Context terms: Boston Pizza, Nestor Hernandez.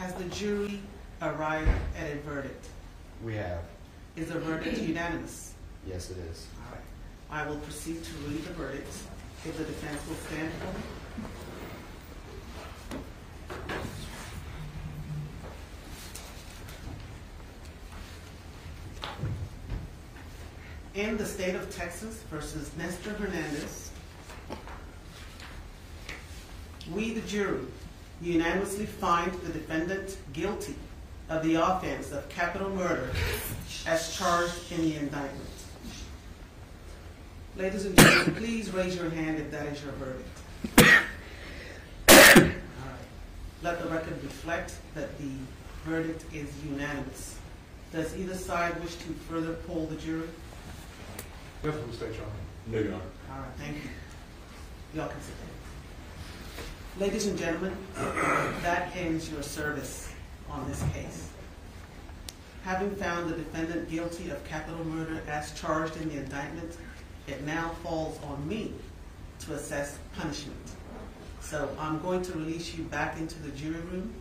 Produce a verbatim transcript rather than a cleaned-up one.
Has the jury arrived at a verdict? We have. Is the verdict unanimous? Yes, it is. All right. I will proceed to read the verdict. If the defense will stand for me. In the State of Texas versus Nestor Hernandez, we, the jury, unanimously find the defendant guilty of the offense of capital murder as charged in the indictment. Ladies and gentlemen, please raise your hand if that is your verdict. All right. Let the record reflect that the verdict is unanimous. Does either side wish to further poll the jury? No, from the state, Your Honor. No, Your Honor. All right, thank you. Y'all can sit down. Ladies and gentlemen, that ends your service on this case. Having found the defendant guilty of capital murder as charged in the indictment, it now falls on me to assess punishment. So I'm going to release you back into the jury room.